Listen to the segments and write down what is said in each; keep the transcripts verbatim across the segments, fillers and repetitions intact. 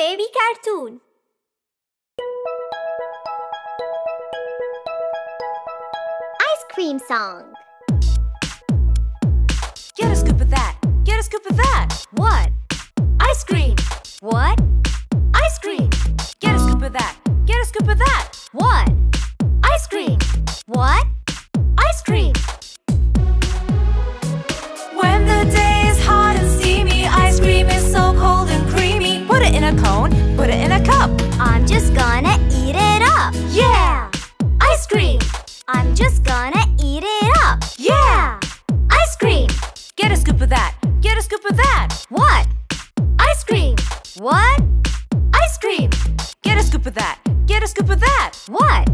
baby cartoon. Ice cream song. Get a scoop of that. Get a scoop of that. What? Ice cream. What? Ice cream. Get a scoop of that. Get a scoop of that. What? Ice cream. What? Ice cream. When the day is hot and steamy, ice cream is so cold and creamy. Put it in a cone, put it in a cup. I'm just gonna eat it up. Yeah! Ice cream. I'm just gonna eat it up. Yeah! Ice cream. Get a scoop of that. Get a scoop of that. What? Ice cream. What? Ice cream. Get a scoop of that. Get a scoop of that. What?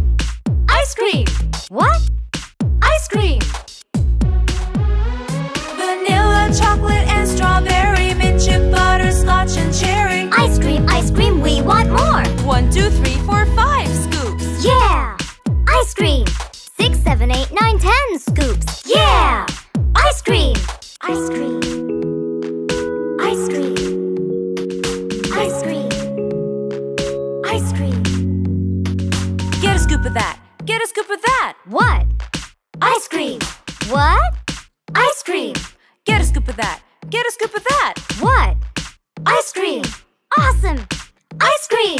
Ice cream. What? Ice cream. Vanilla, chocolate, and strawberry, mint chip, butterscotch, and cherry. Ice cream, ice cream, we want more. One, two, three, four, five scoops. Yeah! Ice cream. Six, seven, eight, nine, ten scoops. Yeah! Ice cream. Ice cream. Ice cream. Ice cream. Ice cream. Get a scoop of that. Get a scoop of that. What? Ice cream. What? Ice cream. Get a scoop of that. Get a scoop of that. What? Ice cream. Awesome. Ice cream.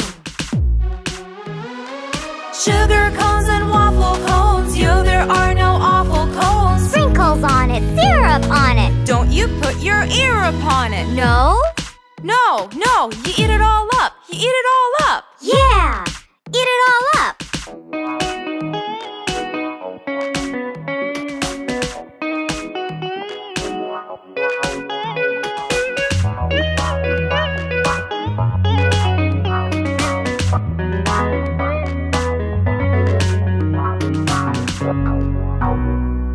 Sugar cones and waffle cones. Yo, there are no awful cones. Sprinkles on it. Syrup on it. Don't you put your ear upon it. No? No, no. You eat it all up. You eat it all up. Yeah. Eat it all up. Wow.